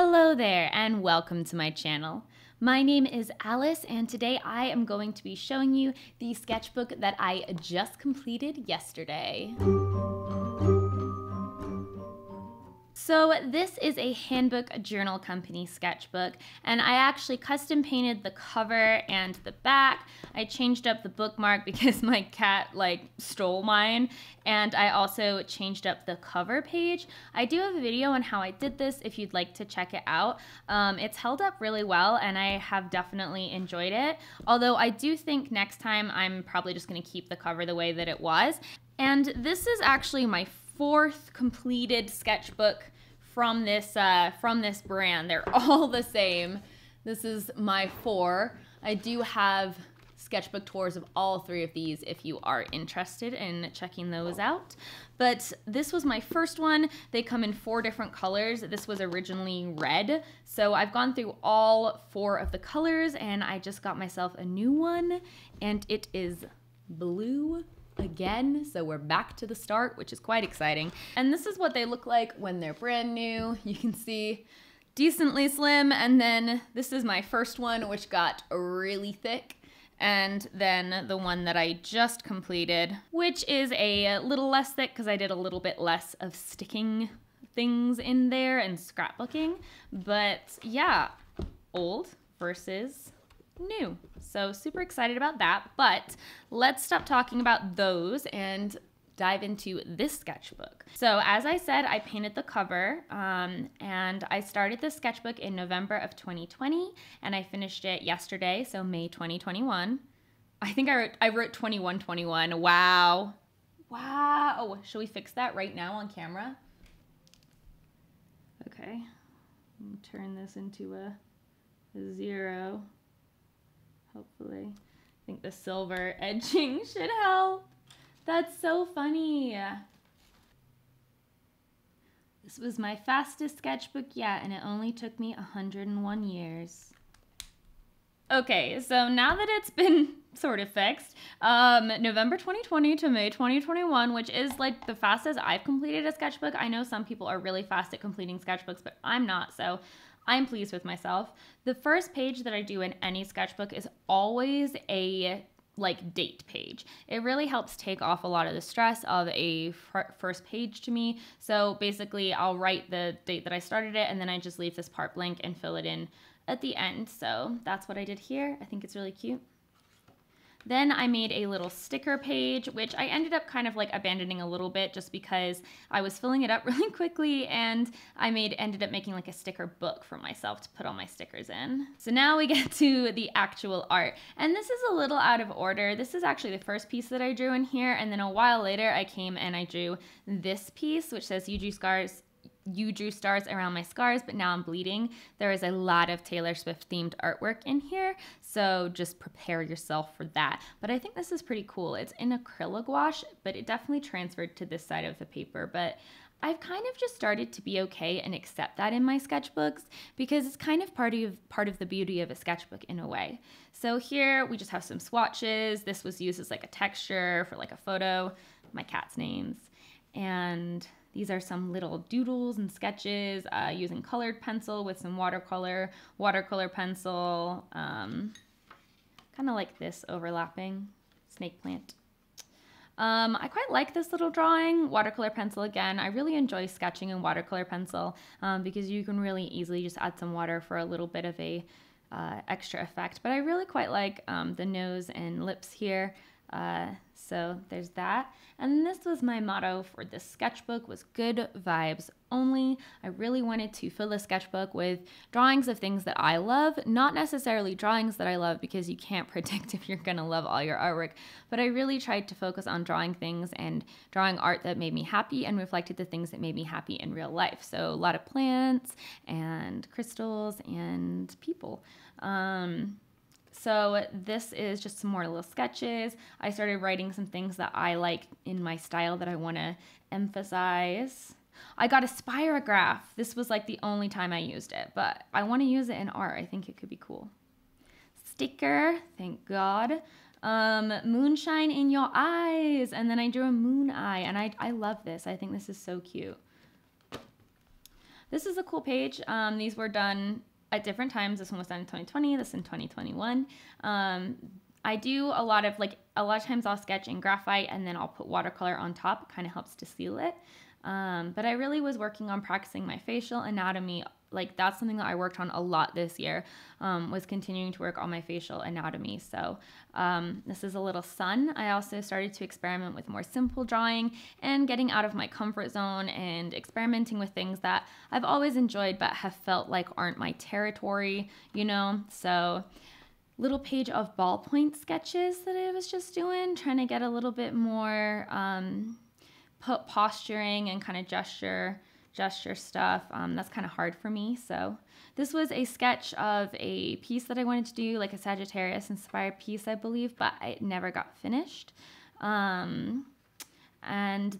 Hello there and welcome to my channel. My name is Alice and today I am going to be showing you the sketchbook that I just completed yesterday. So this is a Handbook Journal Company sketchbook, and I actually custom painted the cover and the back. I changed up the bookmark because my cat stole mine, and I also changed up the cover page. I do have a video on how I did this if you'd like to check it out. It's held up really well and I have definitely enjoyed it, although I do think next time I'm probably just going to keep the cover the way that it was. And this is actually my fourth completed sketchbook from this brand. They're all the same. This is my 4. I do have sketchbook tours of all 3 of these if you are interested in checking those out. But this was my first one. They come in 4 different colors. This was originally red. So I've gone through all 4 of the colors and I just got myself a new one, and it is blue again, so we're back to the start, which is quite exciting. And this is what they look like when they're brand new. You can see decently slim, and then this is my first one, which got really thick, and then the one that I just completed, which is a little less thick because I did a little bit less of sticking things in there and scrapbooking. But yeah, old versus new. So super excited about that, but let's stop talking about those and dive into this sketchbook. So as I said, I painted the cover and I started this sketchbook in November of 2020 and I finished it yesterday, so May 2021. I think I wrote 2121. Wow. Wow. Should we fix that right now on camera? Okay. Let me turn this into a 0. Hopefully. I think the silver edging should help. That's so funny. This was my fastest sketchbook yet, and it only took me 101 years. Okay, so now that it's been sort of fixed, November 2020 to May 2021, which is like the fastest I've completed a sketchbook. I know some people are really fast at completing sketchbooks, but I'm not, so I'm pleased with myself. The first page that I do in any sketchbook is always a date page. It really helps take off a lot of the stress of a first page to me. So basically I'll write the date that I started it and then I just leave this part blank and fill it in at the end. So that's what I did here. I think it's really cute. Then I made a little sticker page, which I ended up kind of abandoning a little bit just because I was filling it up really quickly, and I ended up making a sticker book for myself to put all my stickers in. So now we get to the actual art, and this is a little out of order. This is actually the first piece that I drew in here, and then a while later I came and I drew this piece, which says you drew stars around my scars, but now I'm bleeding. There is a lot of Taylor Swift themed artwork in here, so just prepare yourself for that. But I think this is pretty cool. It's in acrylic gouache, but it definitely transferred to this side of the paper. But I've kind of just started to be okay and accept that in my sketchbooks, because it's kind of part of the beauty of a sketchbook in a way. So here we just have some swatches. This was used as a texture for a photo, my cat's names, and these are some little doodles and sketches using colored pencil with some watercolor pencil, kind of like this overlapping snake plant. I quite like this little drawing, watercolor pencil again. I really enjoy sketching in watercolor pencil because you can really easily just add some water for a little bit of a extra effect. But I really quite like the nose and lips here. So there's that. And this was my motto for this sketchbook, was good vibes only. I really wanted to fill the sketchbook with drawings of things that I love, not necessarily drawings that I love, because you can't predict if you're gonna love all your artwork, but I really tried to focus on drawing things and drawing art that made me happy and reflected the things that made me happy in real life. So a lot of plants and crystals and people. So this is just some more little sketches. I started writing some things that I like in my style that I want to emphasize. I got a spirograph. This was the only time I used it, but I want to use it in art. I think it could be cool. Sticker, thank God. Moonshine in your eyes. And then I drew a moon eye, and I love this. I think this is so cute. This is a cool page. These were done at different times. This one was done in 2020, this in 2021. I do a lot of, a lot of times I'll sketch in graphite and then I'll put watercolor on top. It kind of helps to seal it. But I really was working on practicing my facial anatomy. Like, that's something that I worked on a lot this year, was continuing to work on my facial anatomy. So this is a little sun. I also started to experiment with more simple drawing and getting out of my comfort zone and experimenting with things that I've always enjoyed but have felt like aren't my territory, you know? So little page of ballpoint sketches that I was just doing, trying to get a little bit more posturing and kind of gesture stuff. That's kind of hard for me. So this was a sketch of a piece that I wanted to do, like a Sagittarius inspired piece, I believe, but it never got finished. And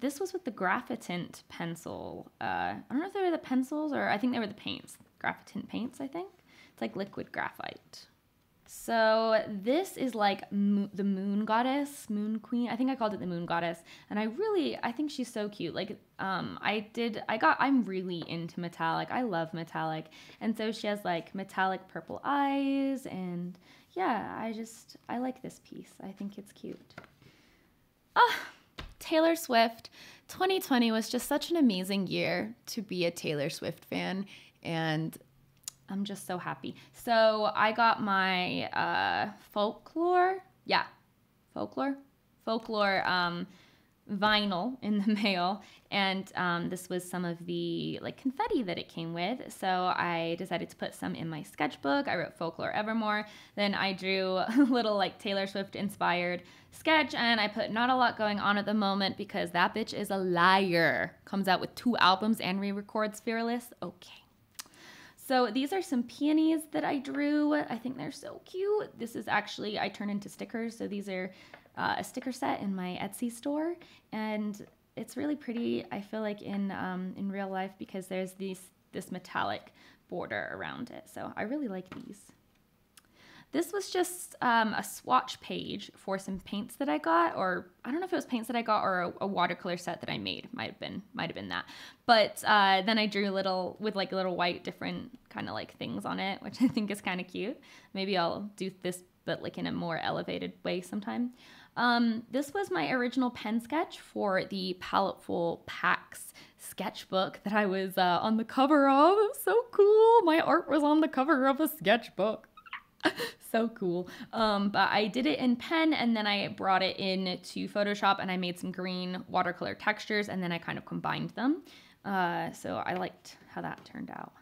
this was with the Graphitint pencil. I don't know if they were the pencils, or I think they were the paints, Graphitint paints, I think. It's like liquid graphite. So this is like the moon goddess, moon queen. I think I called it the moon goddess. And I think she's so cute. Like, I'm really into metallic. I love metallic. And so she has like metallic purple eyes, and yeah, I like this piece. I think it's cute. Taylor Swift. 2020 was just such an amazing year to be a Taylor Swift fan, and I'm just so happy. So I got my folklore vinyl in the mail, and this was some of the confetti that it came with. So I decided to put some in my sketchbook. I wrote Folklore Evermore. Then I drew a little Taylor Swift inspired sketch, and I put not a lot going on at the moment because that bitch is a liar. Comes out with 2 albums and re-records Fearless. Okay. So these are some peonies that I drew. I think they're so cute. This is actually, I turned into stickers. So these are a sticker set in my Etsy store. And it's really pretty, I feel like, in real life, because there's this metallic border around it. So I really like these. This was just a swatch page for some paints that I got, or I don't know if it was paints that I got or a watercolor set that I made. Might have been that. But then I drew little white different kind of things on it, which I think is kind of cute. Maybe I'll do this, but in a more elevated way sometime. This was my original pen sketch for the Paletteful Packs sketchbook that I was on the cover of. It was so cool. My art was on the cover of a sketchbook. So cool. But I did it in pen, and then I brought it in to Photoshop, and I made some green watercolor textures, and then I kind of combined them. So I liked how that turned out.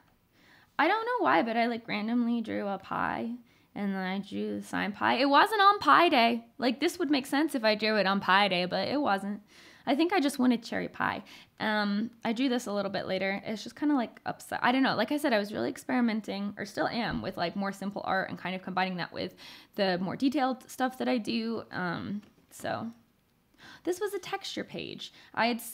I don't know why, but I randomly drew a pie, and then I drew the sign pie. It wasn't on Pie Day. This would make sense if I drew it on Pie Day, but it wasn't. I think I just wanted cherry pie. I drew this a little bit later. It's just kind of upside. I don't know. Like I said, I was really experimenting, or still am, with more simple art and kind of combining that with the more detailed stuff that I do. So this was a texture page.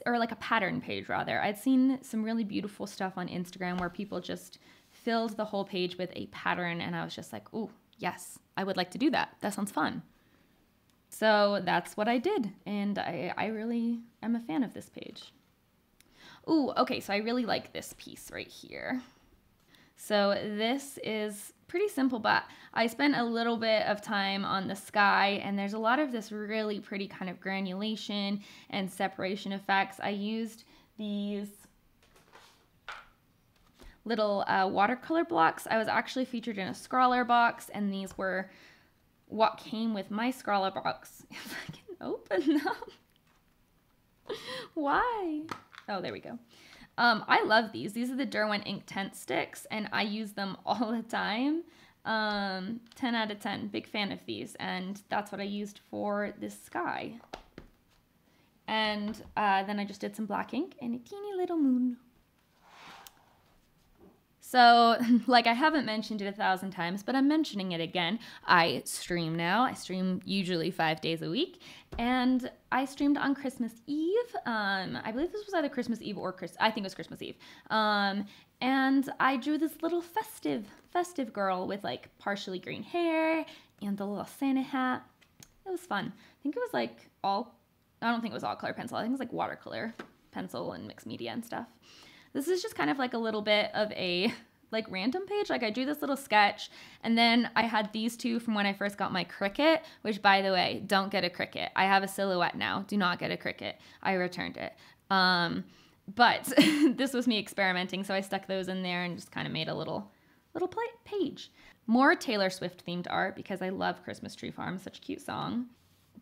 Or a pattern page rather. I'd seen some really beautiful stuff on Instagram where people just filled the whole page with a pattern, and I was just like, ooh, yes, I would like to do that. That sounds fun. So that's what I did, and I really am a fan of this page. Ooh, okay, so I really like this piece right here. So this is pretty simple, but I spent a little bit of time on the sky, and there's a lot of this really pretty kind of granulation and separation effects. I used these little watercolor blocks. I was actually featured in a Scrawlrbox, and these were what came with my Scrawlrbox. If I can open them. Why? Oh, there we go. I love these. These are the Derwent Ink Tent sticks, and I use them all the time. 10 out of 10. Big fan of these, and that's what I used for this sky. And then I just did some black ink and a teeny little moon. So, I haven't mentioned it 1,000 times, but I'm mentioning it again. I stream now. I stream usually 5 days a week, and I streamed on Christmas Eve. I believe this was either Christmas Eve or I think it was Christmas Eve. And I drew this little festive girl with partially green hair and the little Santa hat. It was fun. I think it was I don't think it was all color pencil. I think it was watercolor pencil and mixed media and stuff. This is just kind of like a little bit of a like random page. Like I drew this little sketch and then I had these two from when I first got my Cricut, which by the way, don't get a Cricut. I have a Silhouette now. Do not get a Cricut. I returned it. But this was me experimenting. So I stuck those in there and just kind of made a little page. More Taylor Swift themed art because I love Christmas Tree Farm, such a cute song.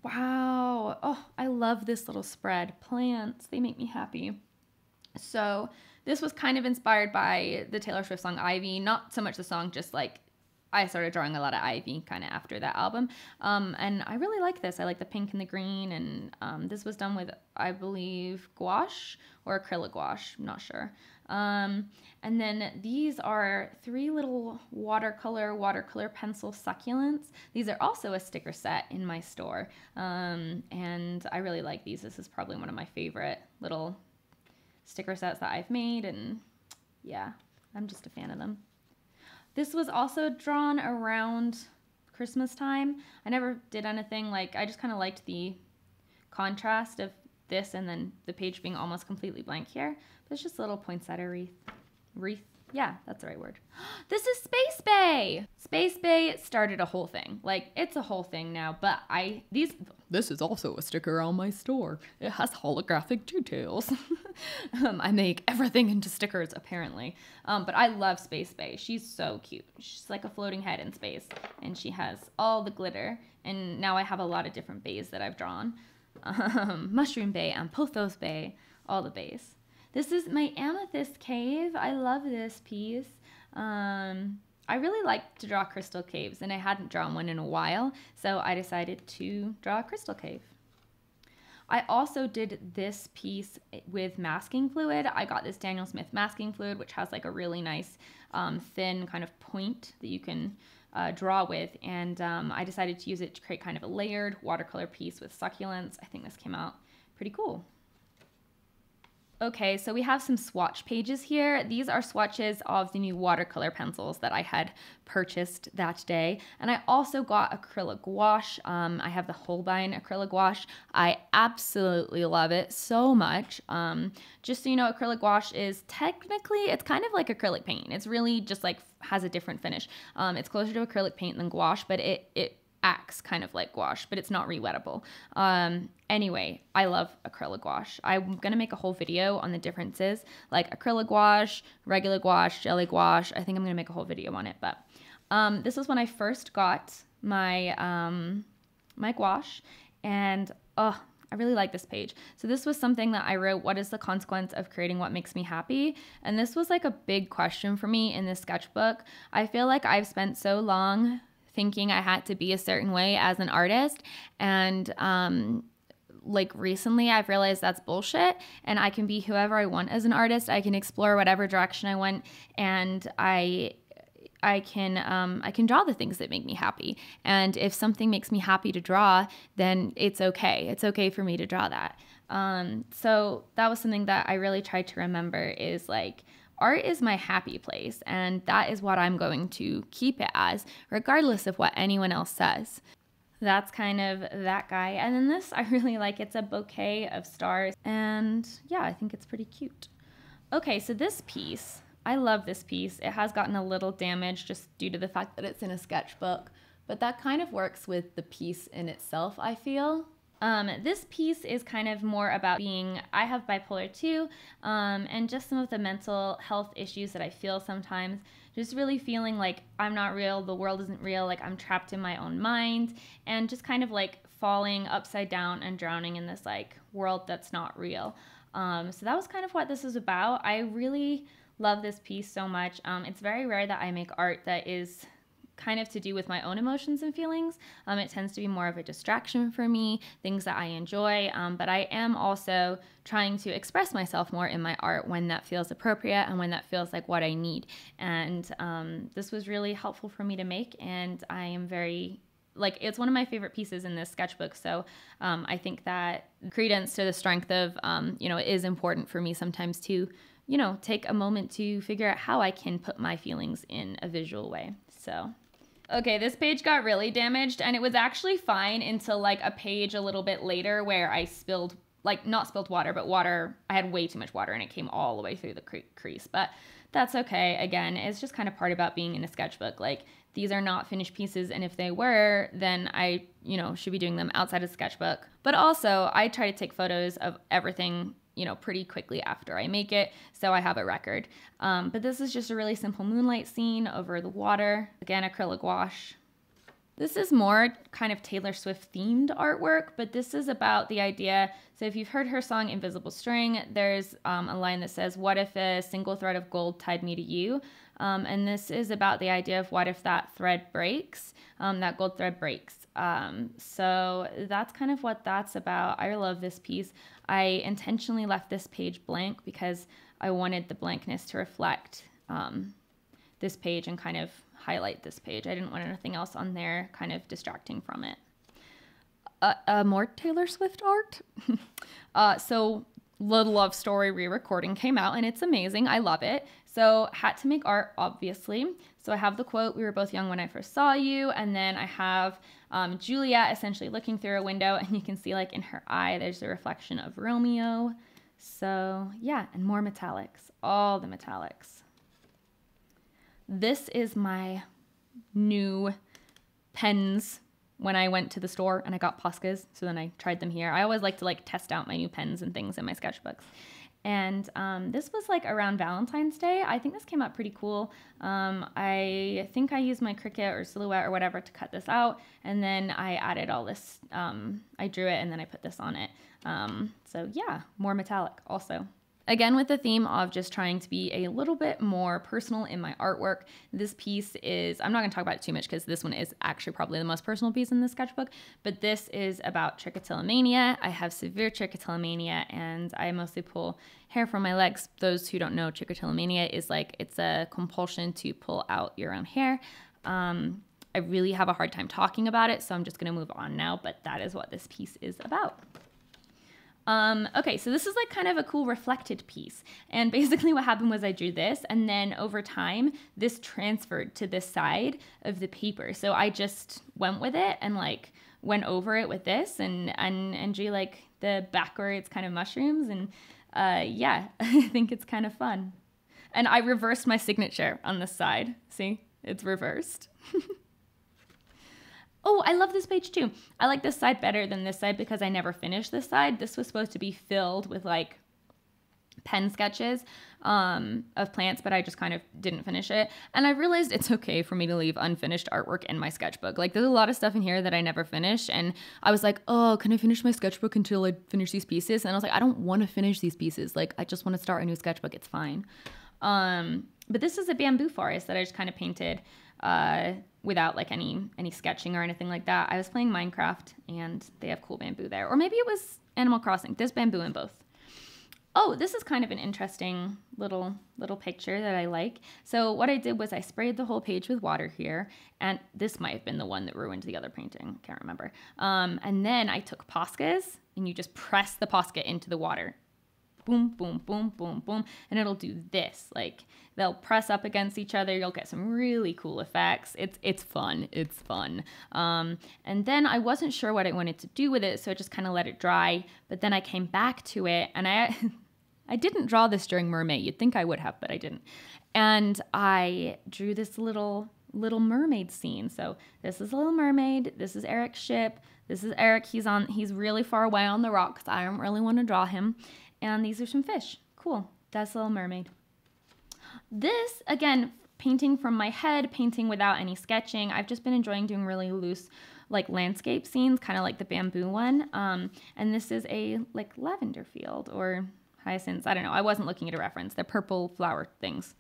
Wow. Oh, I love this little spread. Plants, they make me happy. So this was kind of inspired by the Taylor Swift song Ivy, not so much the song, just like I started drawing a lot of Ivy kind of after that album. And I really like this. I like the pink and the green, and this was done with, I believe, gouache or acrylic gouache, I'm not sure. And then these are three little watercolor pencil succulents. These are also a sticker set in my store. And I really like these. This is probably one of my favorite little sticker sets that I've made, and yeah, I'm just a fan of them. This was also drawn around Christmas time. I never did anything, like I just kind of liked the contrast of this and then the page being almost completely blank here. But it's just a little poinsettia wreath. Yeah, that's the right word. This is Space Bay. Space Bay started a whole thing. Like, it's a whole thing now, but this is also a sticker on my store. It has holographic details. I make everything into stickers, apparently. But I love Space Bay. She's so cute. She's like a floating head in space, and she has all the glitter. And now I have a lot of different bays that I've drawn. Mushroom Bay and Pothos Bay, all the bays. This is my amethyst cave. I love this piece. I really like to draw crystal caves, and I hadn't drawn one in a while, so I decided to draw a crystal cave. I also did this piece with masking fluid. I got this Daniel Smith masking fluid, which has like a really nice thin kind of point that you can draw with, and I decided to use it to create kind of a layered watercolor piece with succulents. I think this came out pretty cool. Okay, so we have some swatch pages here. These are swatches of the new watercolor pencils that I had purchased that day. And I also got acrylic gouache. I have the Holbein acrylic gouache. I absolutely love it so much. Just so you know, acrylic gouache is technically, it's kind of like acrylic paint. It's really just like, has a different finish. It's closer to acrylic paint than gouache, but it acts kind of like gouache, but it's not rewettable. Anyway, I love acrylic gouache. I'm gonna make a whole video on the differences, like acrylic gouache, regular gouache, jelly gouache. I think I'm gonna make a whole video on it, but this is when I first got my my gouache, and oh, I really like this page. So this was something that I wrote, what is the consequence of creating what makes me happy? And this was like a big question for me in this sketchbook. I feel like I've spent so long thinking I had to be a certain way as an artist, and like recently I've realized that's bullshit, and I can be whoever I want as an artist. I can explore whatever direction I want, and I can draw the things that make me happy. And if something makes me happy to draw, then it's okay. It's okay for me to draw that. So that was something that I really tried to remember, is like, art is my happy place, and that is what I'm going to keep it as, regardless of what anyone else says. That's kind of that guy. And then this I really like. It's a bouquet of stars, and yeah, I think it's pretty cute. Okay, so this piece, I love this piece. It has gotten a little damaged just due to the fact that it's in a sketchbook, but that kind of works with the piece in itself, I feel. This piece is kind of more about being, I have bipolar 2, and just some of the mental health issues that I feel sometimes, just really feeling like I'm not real, the world isn't real, like I'm trapped in my own mind, and just kind of like falling upside down and drowning in this like world that's not real. So that was kind of what this is about. I really love this piece so much. It's very rare that I make art that is kind of to do with my own emotions and feelings. It tends to be more of a distraction for me, things that I enjoy, but I am also trying to express myself more in my art when that feels appropriate and when that feels like what I need. And this was really helpful for me to make, and I am very, like, it's one of my favorite pieces in this sketchbook, so I think that credence to the strength of, you know, it is important for me sometimes to, you know, take a moment to figure out how I can put my feelings in a visual way, so. Okay, this page got really damaged, and it was actually fine until like a page a little bit later where I spilled like not spilled water, but water. I had way too much water and it came all the way through the crease, but that's okay. Again, it's just kind of part about being in a sketchbook. Like these are not finished pieces. And if they were, then I, you know, should be doing them outside of sketchbook. But also I try to take photos of everything, you know, pretty quickly after I make it. So I have a record. But this is just a really simple moonlight scene over the water. Again, acrylic wash. This is more kind of Taylor Swift themed artwork, but this is about the idea. So if you've heard her song Invisible String, there's a line that says, what if a single thread of gold tied me to you? And this is about the idea of what if that thread breaks, that gold thread breaks. So that's kind of what that's about. I love this piece. I intentionally left this page blank because I wanted the blankness to reflect this page and kind of highlight this page. I didn't want anything else on there kind of distracting from it. More Taylor Swift art. So The Love Story re-recording came out and it's amazing. I love it. So had to make art, obviously. So I have the quote, we were both young when I first saw you. And then I have Julia essentially looking through a window and you can see like in her eye, there's the reflection of Romeo. So yeah, and more metallics, all the metallics. This is my new pens when I went to the store and I got Poscas, so then I tried them here. I always like to like test out my new pens and things in my sketchbooks. And this was like around Valentine's Day. I think this came out pretty cool. I think I used my Cricut or Silhouette or whatever to cut this out. And then I added all this, I drew it and then I put this on it. So yeah, more metallic also. Again, with the theme of just trying to be a little bit more personal in my artwork, this piece is, I'm not gonna talk about it too much because this one is actually probably the most personal piece in this sketchbook, but this is about trichotillomania. I have severe trichotillomania and I mostly pull hair from my legs. Those who don't know, trichotillomania is like, it's a compulsion to pull out your own hair. I really have a hard time talking about it, so I'm just gonna move on now, but that is what this piece is about. Okay, so this is like kind of a cool reflected piece. And basically what happened was I drew this and then over time, this transferred to this side of the paper. So I just went with it and like went over it with this and drew like the backwards kind of mushrooms. And yeah, I think it's kind of fun. And I reversed my signature on this side. See, it's reversed. Oh, I love this page too. I like this side better than this side because I never finished this side. This was supposed to be filled with like pen sketches of plants, but I just kind of didn't finish it. And I realized it's okay for me to leave unfinished artwork in my sketchbook. Like there's a lot of stuff in here that I never finish. And I was like, oh, can I finish my sketchbook until I finish these pieces? And I was like, I don't want to finish these pieces. Like I just want to start a new sketchbook. It's fine. But this is a bamboo forest that I just kind of painted without like any sketching or anything like that. I was playing Minecraft and they have cool bamboo there. Or maybe it was Animal Crossing. There's bamboo in both. Oh, this is kind of an interesting little picture that I like. So what I did was I sprayed the whole page with water here, and this might have been the one that ruined the other painting, can't remember. And then I took Poscas and you just press the Posca into the water. Boom, boom, boom, boom, boom, and it'll do this. Like they'll press up against each other. You'll get some really cool effects. It's fun. It's fun. And then I wasn't sure what I wanted to do with it, so I just kind of let it dry. But then I came back to it, and I didn't draw this during Mermaid. You'd think I would have, but I didn't. And I drew this little mermaid scene. So this is a Little Mermaid. This is Eric's ship. This is Eric. He's really far away on the rock, so I don't really want to draw him. And these are some fish. Cool. That's Little Mermaid. This, again, painting from my head, painting without any sketching. I've just been enjoying doing really loose, like, landscape scenes, kind of like the bamboo one. And this is a, like, lavender field or hyacinths. I don't know. I wasn't looking at a reference. They're purple flower things.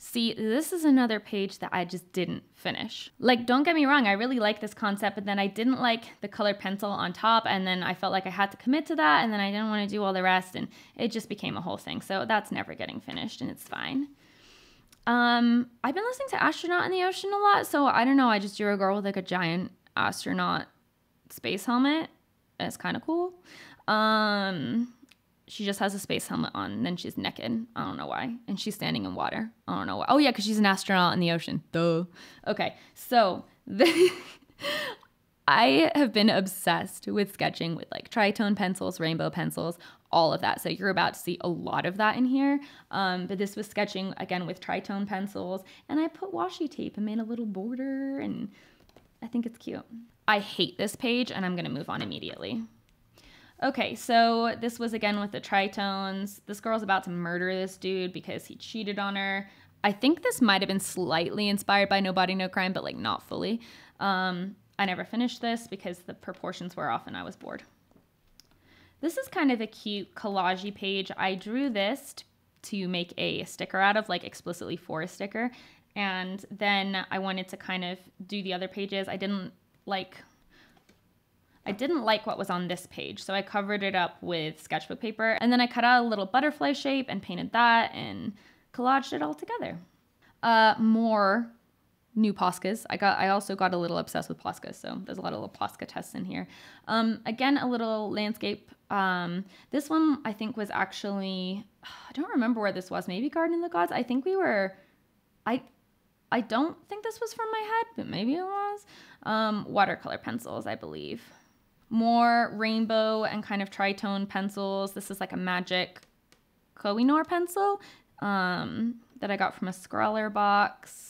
See, this is another page that I just didn't finish. Like, don't get me wrong, I really like this concept, but then I didn't like the colored pencil on top, and then I felt like I had to commit to that, and then I didn't want to do all the rest, and it just became a whole thing. So that's never getting finished, and it's fine. I've been listening to Astronaut in the Ocean a lot, so I don't know, I just drew a girl with like a giant astronaut space helmet. It's kind of cool. She just has a space helmet on and then she's naked. I don't know why. And she's standing in water. I don't know why. Oh yeah, because she's an astronaut in the ocean. Duh. Okay, so I have been obsessed with sketching with like tritone pencils, rainbow pencils, all of that. So you're about to see a lot of that in here. But this was sketching again with tritone pencils, and I put washi tape and made a little border, and I think it's cute. I hate this page and I'm gonna move on immediately. Okay, so this was again with the tritones. This girl's about to murder this dude because he cheated on her. I think this might have been slightly inspired by No Body, No Crime, but like not fully. I never finished this because the proportions were off and I was bored. This is kind of a cute collage-y page. I drew this to make a sticker out of, like explicitly for a sticker. And then I wanted to kind of do the other pages. I didn't like what was on this page, so I covered it up with sketchbook paper, and then I cut out a little butterfly shape and painted that and collaged it all together. More new Poscas. I also got a little obsessed with Poscas, so there's a lot of little Posca tests in here. Again, a little landscape. This one I think was actually, I don't remember where this was, maybe Garden of the Gods. I think we were, I don't think this was from my head, but maybe it was. Watercolor pencils, I believe. More rainbow and kind of tritone pencils. This is like a magic Kohinoor pencil that I got from a Scrawlrbox.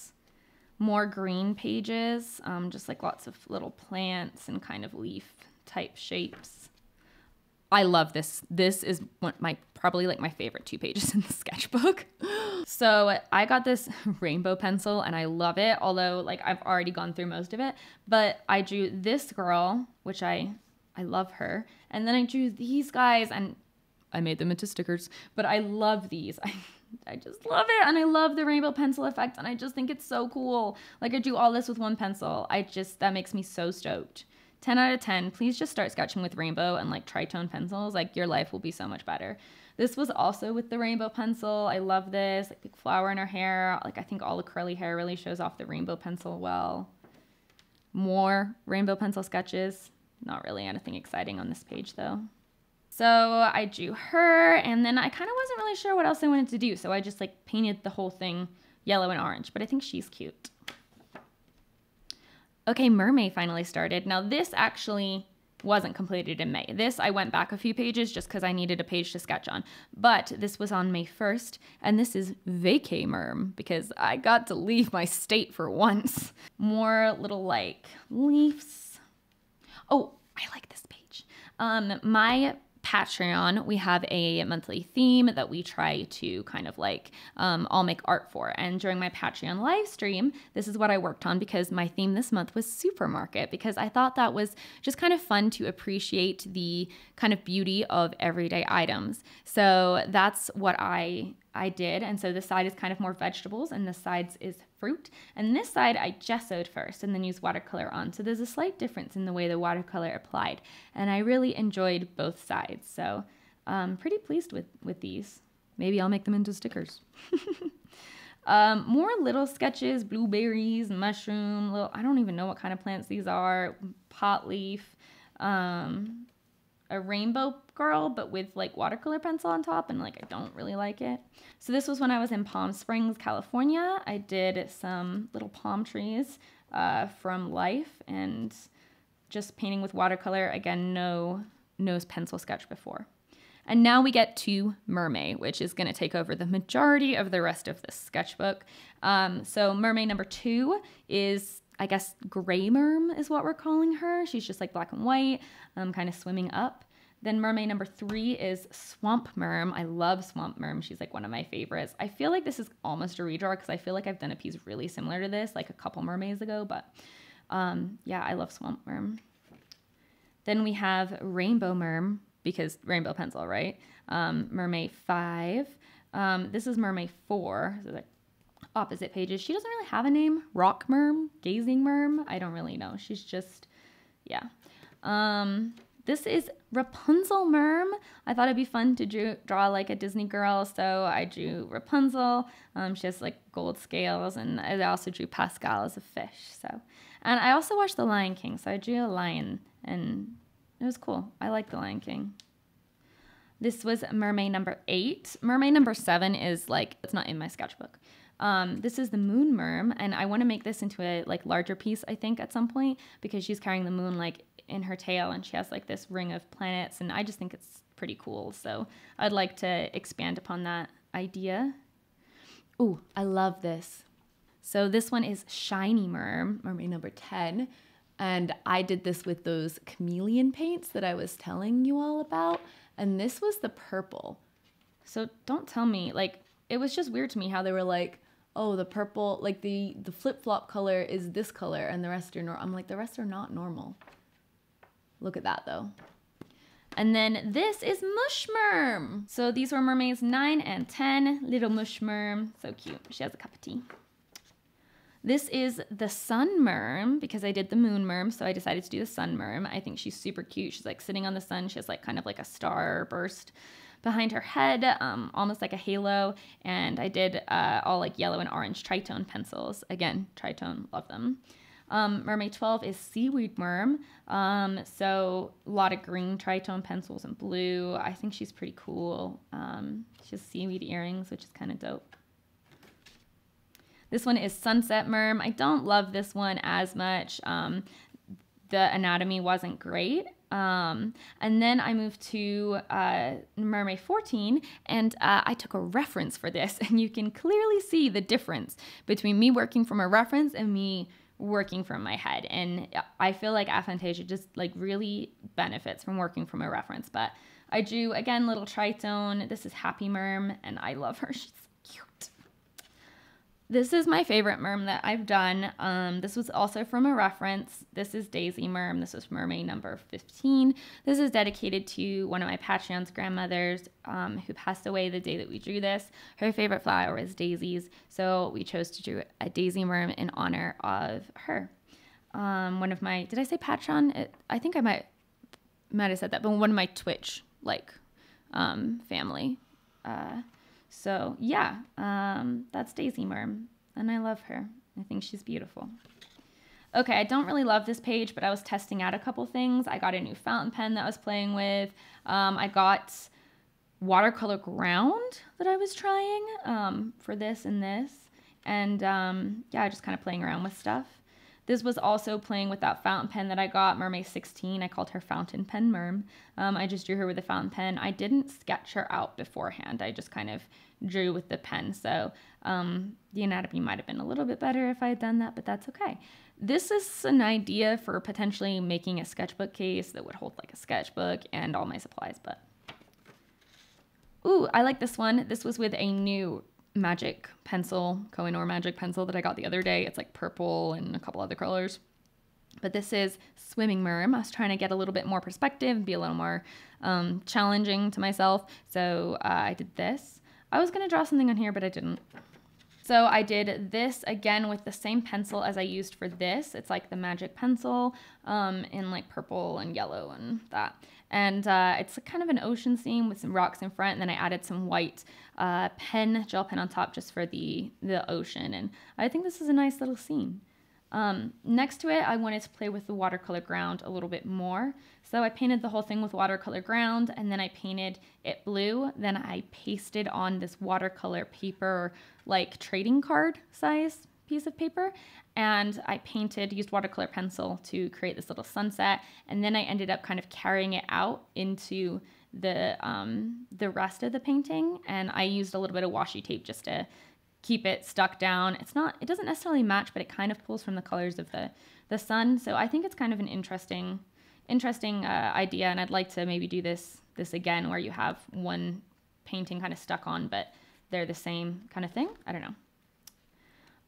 More green pages, just like lots of little plants and kind of leaf type shapes. I love this. This is one of my, probably like my favorite two pages in the sketchbook. So I got this rainbow pencil and I love it, although like I've already gone through most of it, but I drew this girl, which I love her. And then I drew these guys and I made them into stickers, but I love these. I just love it. And I love the rainbow pencil effect. And I just think it's so cool. Like I do all this with one pencil. That makes me so stoked. 10 out of 10, please just start sketching with rainbow and like tritone pencils. Like your life will be so much better. This was also with the rainbow pencil. I love this, like big flower in her hair. Like I think all the curly hair really shows off the rainbow pencil well. More rainbow pencil sketches. Not really anything exciting on this page though. So I drew her, and then I kind of wasn't really sure what else I wanted to do. So I just like painted the whole thing yellow and orange, but I think she's cute. Okay, Mermaid finally started. Now this actually wasn't completed in May. This, I went back a few pages just because I needed a page to sketch on, but this was on May 1st, and this is Vacay Merm because I got to leave my state for once. More little like leaves. Oh, I like this page. My Patreon, we have a monthly theme that we try to kind of like all make art for, and during my Patreon live stream this is what I worked on, because my theme this month was supermarket, because I thought that was just kind of fun to appreciate the kind of beauty of everyday items. So that's what I did, and so this side is kind of more vegetables and this side is fruit, and this side I gessoed first and then used watercolor on, so there's a slight difference in the way the watercolor applied, and I really enjoyed both sides, so I'm pretty pleased with these. Maybe I'll make them into stickers. More little sketches, blueberries, mushroom, little, I don't even know what kind of plants these are, pot leaf, a rainbow girl, but with like watercolor pencil on top, and like I don't really like it. So this was when I was in Palm Springs, California. I did some little palm trees from life and just painting with watercolor. Again, no pencil sketch before. And now we get to Mermaid, which is gonna take over the majority of the rest of this sketchbook. So Mermaid number 2 is, I guess, Gray Merm is what we're calling her. She's just like black and white, kind of swimming up. Then Mermaid number 3 is Swamp Merm. I love Swamp Merm. She's like one of my favorites. I feel like this is almost a redraw because I feel like I've done a piece really similar to this like a couple mermaids ago, but yeah, I love Swamp Merm. Then we have Rainbow Merm, because rainbow pencil, right? Mermaid 5. This is Mermaid 4. So opposite pages. She doesn't really have a name. Rock Merm, Gazing Merm. I don't really know. She's just, yeah. This is Rapunzel Merm. I thought it'd be fun to draw like a Disney girl, so I drew Rapunzel. She has like gold scales, and I also drew Pascal as a fish. So, and I also watched The Lion King, so I drew a lion, and it was cool. I like The Lion King. This was Mermaid number 8. Mermaid number 7 is like, it's not in my sketchbook. This is the moon merm, and I want to make this into a like larger piece, I think, at some point, because she's carrying the moon like in her tail, and she has like this ring of planets, and I just think it's pretty cool. So I'd like to expand upon that idea. Ooh, I love this. So this one is Shiny Merm, mermaid number 10. And I did this with those chameleon paints that I was telling you all about. And this was the purple. So don't tell me, like, it was just weird to me how they were like, oh, the purple, like the flip-flop color is this color and the rest are normal. I'm like, the rest are not normal. Look at that though. And then this is Mush Merm. So these were mermaids 9 and 10, little Mush Merm. So cute. She has a cup of tea. This is the Sun Merm, because I did the Moon Merm, so I decided to do the Sun Merm. I think she's super cute. She's like sitting on the sun. She has like kind of like a star burst behind her head, almost like a halo. And I did all like yellow and orange tritone pencils. Again, tritone, love them. Mermaid 12 is Seaweed Merm. So a lot of green tritone pencils and blue. I think she's pretty cool. She has seaweed earrings, which is kind of dope. This one is Sunset Merm. I don't love this one as much. The anatomy wasn't great. And then I moved to Mermaid 14, and I took a reference for this, and you can clearly see the difference between me working from a reference and me working from my head. And I feel like aphantasia just like really benefits from working from a reference. But I drew, again, little tritone. This is Happy Merm, and I love her. She's cute. This is my favorite merm that I've done. This was also from a reference. This is Daisy Merm. This is mermaid number 15. This is dedicated to one of my Patreon's grandmothers who passed away the day that we drew this. Her favorite flower is daisies, so we chose to do a Daisy Merm in honor of her. One of my, did I say Patreon? I think I might have said that, but one of my Twitch like family. So yeah, that's Daisy Merm, and I love her. I think she's beautiful. Okay, I don't really love this page, but I was testing out a couple things. I got a new fountain pen that I was playing with. I got watercolor ground that I was trying for this and this. And yeah, just kind of playing around with stuff. This was also playing with that fountain pen that I got, Mermaid 16. I called her Fountain Pen Merm. I just drew her with a fountain pen. I didn't sketch her out beforehand. I just kind of drew with the pen. So the anatomy might have been a little bit better if I had done that, but that's okay. This is an idea for potentially making a sketchbook case that would hold like a sketchbook and all my supplies. But ooh, I like this one. This was with a new magic pencil, Kohinoor magic pencil that I got the other day. It's like purple and a couple other colors. But this is Swimming Merm. I was trying to get a little bit more perspective and be a little more challenging to myself. So I did this. I was going to draw something on here, but I didn't. So I did this again with the same pencil as I used for this. It's like the magic pencil in like purple and yellow and that. And it's kind of an ocean scene with some rocks in front, and then I added some white gel pen on top just for the ocean, and I think this is a nice little scene. Next to it, I wanted to play with the watercolor ground a little bit more, so I painted the whole thing with watercolor ground, and then I painted it blue, then I pasted on this watercolor paper, like trading card size piece of paper, and I painted, used watercolor pencil to create this little sunset, and then I ended up kind of carrying it out into the rest of the painting, and I used a little bit of washi tape just to keep it stuck down. It's not, it doesn't necessarily match, but it kind of pulls from the colors of the sun, so I think it's kind of an interesting idea, and I'd like to maybe do this again where you have one painting kind of stuck on, but they're the same kind of thing. I don't know.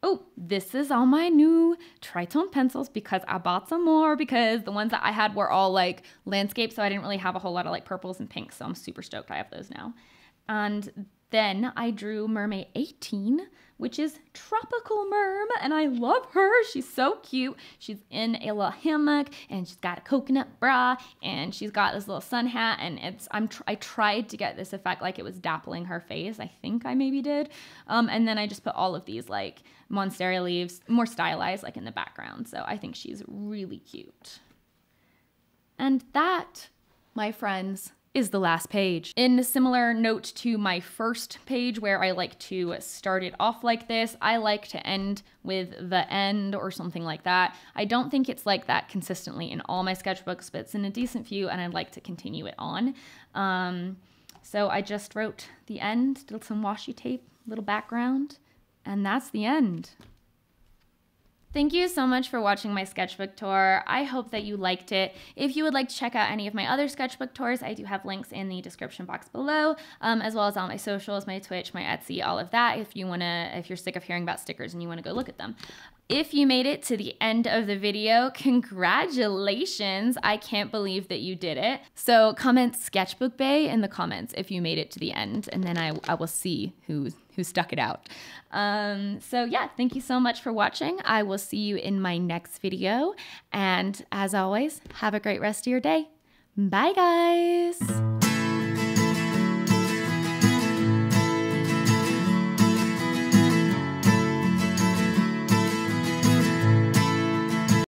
Oh, this is all my new tritone pencils because I bought some more because the ones that I had were all like landscape, so I didn't really have a whole lot of like purples and pinks, so I'm super stoked I have those now. And then I drew Mermaid 18, which is Tropical Merm, and I love her. She's so cute. She's in a little hammock, and she's got a coconut bra, and she's got this little sun hat, and it's, I tried to get this effect like it was dappling her face. I think I maybe did. And then I just put all of these like monstera leaves, more stylized like in the background. So I think she's really cute. And that, my friends, is the last page. In a similar note to my first page where I like to start it off like this, I like to end with the end or something like that. I don't think it's like that consistently in all my sketchbooks, but it's in a decent few and I'd like to continue it on. So I just wrote the end, did some washi tape, little background, and that's the end. Thank you so much for watching my sketchbook tour. I hope that you liked it. If you would like to check out any of my other sketchbook tours, I do have links in the description box below, as well as all my socials, my Twitch, my Etsy, all of that, if you're sick of hearing about stickers and you wanna go look at them. If you made it to the end of the video, congratulations. I can't believe that you did it. So comment Sketchbook Bay in the comments if you made it to the end, and then I will see who stuck it out. So yeah, thank you so much for watching. I will see you in my next video. And as always, have a great rest of your day. Bye guys.